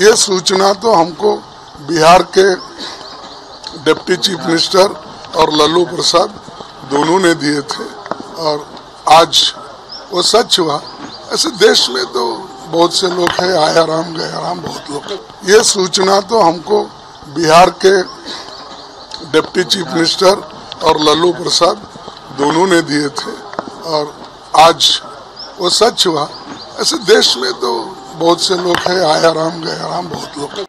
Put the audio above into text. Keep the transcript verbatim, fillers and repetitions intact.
ये सूचना तो हमको बिहार के डिप्टी चीफ मिनिस्टर और लालू प्रसाद दोनों ने दिए थे और आज वो सच हुआ। ऐसे देश में तो बहुत से लोग हैं, आया राम गया राम बहुत लोग। ये सूचना तो हमको बिहार के डिप्टी चीफ मिनिस्टर और लालू प्रसाद दोनों ने दिए थे और आज वो सच हुआ। ऐसे देश में तो बहुत से लोग हैं, आया राम गया राम बहुत लोग।